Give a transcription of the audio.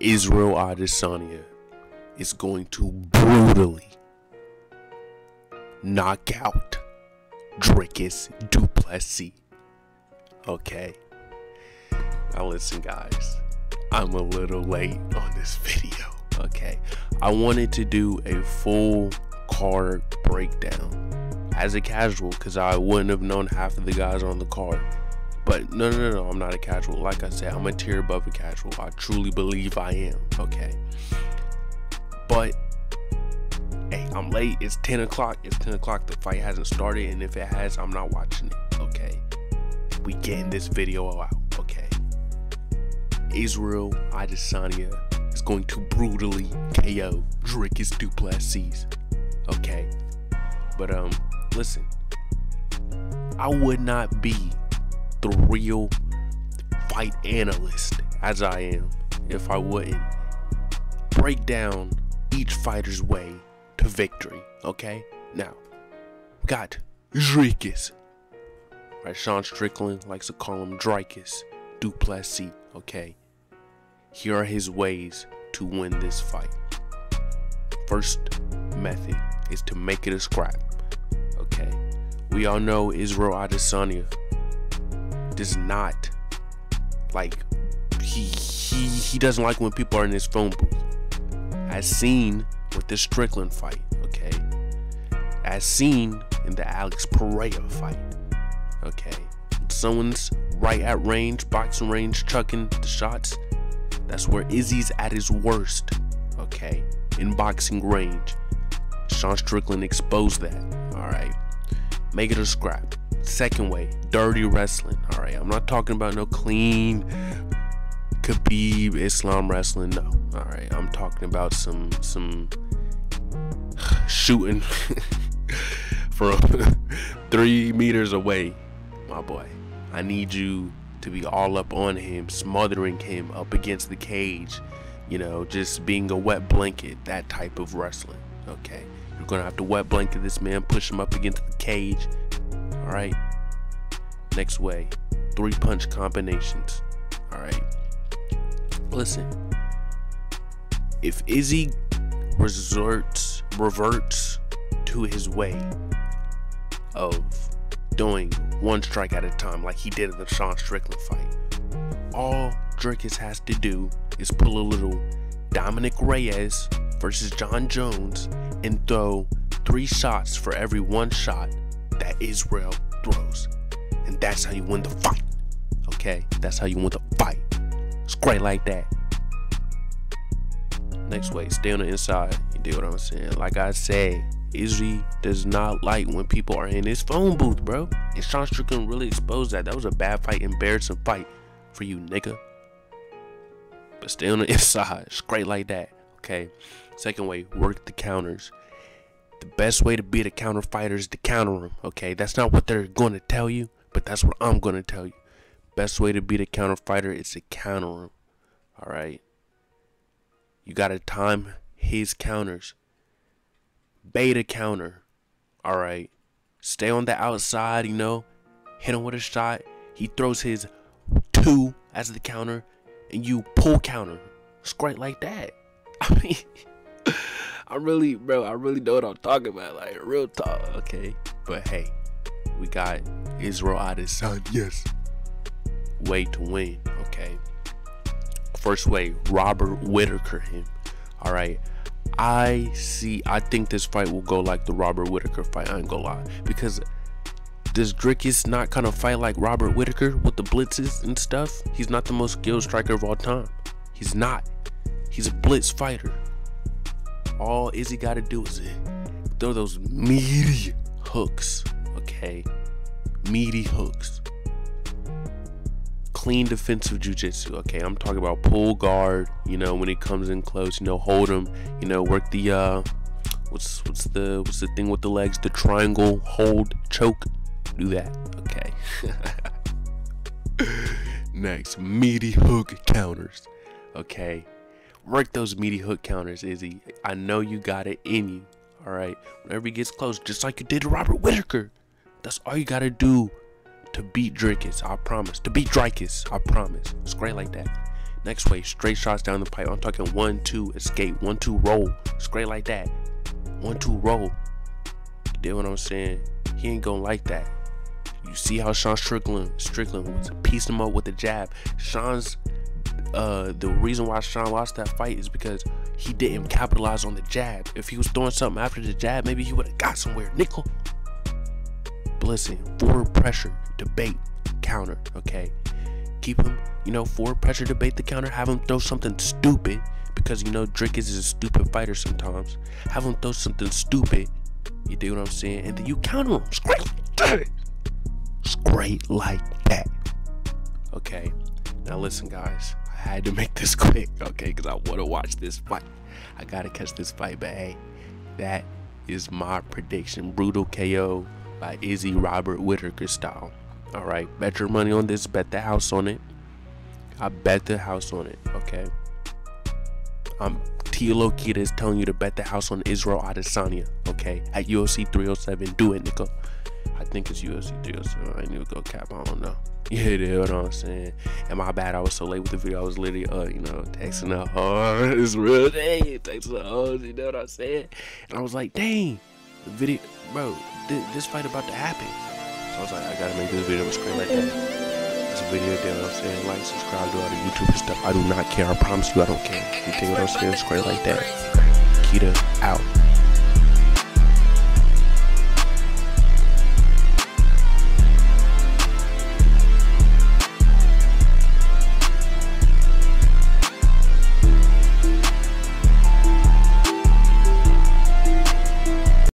Israel Adesanya is going to brutally knock out Dricus Du Plessis. Okay. Now listen, guys. I'm a little late on this video. Okay. I wanted to do a full card breakdown as a casual, because I wouldn't have known half of the guys on the card. But no, I'm not a casual. Like I said, I'm a tier above a casual. I truly believe I am, okay? But, hey, I'm late. It's 10 o'clock. It's 10 o'clock. The fight hasn't started, and if it has, I'm not watching it, okay? We getting this video out, okay? Israel Adesanya is going to brutally KO Dricus Du Plessis, okay? But, listen. I would not be the real fight analyst as I am if I wouldn't break down each fighter's way to victory, okay? Now, we got Dricus, right? Sean Strickland likes to call him Dricus Du Plessis, okay? Here are his ways to win this fight. First method is to make it a scrap, okay? We all know Israel Adesanya does not like, he doesn't like when people are in his phone booth, as seen with the Strickland fight, okay, as seen in the Alex Perea fight, okay. Someone's right at range, boxing range, chucking the shots. That's where Izzy's at his worst, okay, in boxing range. Sean Strickland exposed that. All right, make it a scrap. Second way, dirty wrestling. All right, I'm not talking about no clean Khabib Islam wrestling, no. All right, I'm talking about some shooting from 3 meters away, my boy. I need you to be all up on him, smothering him up against the cage, you know, just being a wet blanket, that type of wrestling, okay? You're gonna have to wet blanket this man, push him up against the cage. All right, next way, 3-punch combinations. All right, listen, if Izzy reverts to his way of doing one strike at a time, like he did in the Sean Strickland fight, all Dricus has to do is pull a little Dominic Reyes versus John Jones and throw 3 shots for every 1 shot that Israel throws, and that's how you win the fight, okay? That's how you win the fight. It's great like that. Next way, stay on the inside. You dig what I'm saying? Like I said, Izzy does not like when people are in his phone booth, bro, and Sean Strickland really exposed that. That was a bad fight, embarrassing fight for you, nigga, but stay on the inside. It's great like that, okay? Second way, work the counters. The best way to beat a counter fighter is to counter them, okay? That's not what they're going to tell you, but that's what I'm going to tell you. Best way to beat a counter fighter is to counter him, all right? You got to time his counters. Beta counter, all right? Stay on the outside, you know? Hit him with a shot. He throws his 2 as the counter, and you pull counter. It's great like that. I mean... I really know what I'm talking about, like, real talk, okay? But hey, we got Israel Adesanya's way to win, okay? First way, Robert Whittaker him, all right? I think this fight will go like the Robert Whittaker fight, I ain't gonna lie, because does Dricus not kind of fight like Robert Whittaker with the blitzes and stuff? He's not the most skilled striker of all time. He's not. He's a blitz fighter. All Izzy got to do is throw those meaty hooks, okay? Meaty hooks. Clean defensive jiu-jitsu, okay? I'm talking about pull guard, you know, when he comes in close, you know, hold him, you know, work the, what's the thing with the legs? The triangle, hold, choke, do that, okay? Next, meaty hook counters, okay? Work those meaty hook counters, Izzy. I know you got it in you, all right? Whenever he gets close, just like you did to Robert Whittaker. That's all you got to do to beat Dricus, I promise. To beat Dricus, I promise. It's great like that. Next way, straight shots down the pipe. I'm talking 1-2 escape, 1-2 roll, straight like that, 1-2 roll. You get what I'm saying? He ain't gonna like that. You see how Sean Strickland was piecing him up with the jab. Sean's the reason why Sean lost that fight is because he didn't capitalize on the jab. If he was throwing something after the jab, maybe he would have got somewhere. Nickel. But listen, forward pressure, debate, counter. Okay, keep him, you know, forward pressure, debate the counter. Have him throw something stupid because you know Dricus is a stupid fighter sometimes. Have him throw something stupid. You do what I'm saying, and then you counter him. Straight like that. Okay, now listen, guys. I had to make this quick, okay, because I want to watch this fight. I gotta catch this fight, but hey, that is my prediction: brutal KO by Izzy Robert Whittaker style. All right, bet your money on this. Bet the house on it. I bet the house on it. Okay, I'm Tia Lokita is telling you to bet the house on Israel Adesanya. Okay, at UFC 307. Do it, nigga. I think it's UFC 307. I knew go cap. I don't know. You know what I'm saying? And my bad, I was so late with the video. I was literally, you know, texting her hard. It's real day. Texting her hard. You know what I'm saying? And I was like, dang, the video, bro, this fight about to happen. So I was like, I gotta make this video straight like that. It's a video, you know what I'm saying? Like, subscribe, do all the YouTube stuff. I do not care. I promise you, I don't care. You think what I'm saying? Straight like that. Kita out.